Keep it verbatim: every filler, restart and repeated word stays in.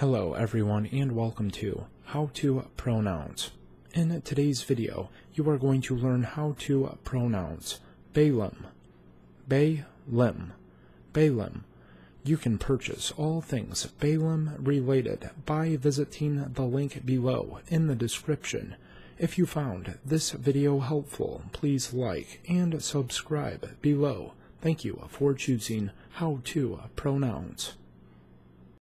Hello everyone and welcome to How To Pronounce. In today's video, you are going to learn how to pronounce Balaam, Balaam, Balaam. You can purchase all things Balaam related by visiting the link below in the description. If you found this video helpful, please like and subscribe below. Thank you for choosing How To Pronounce.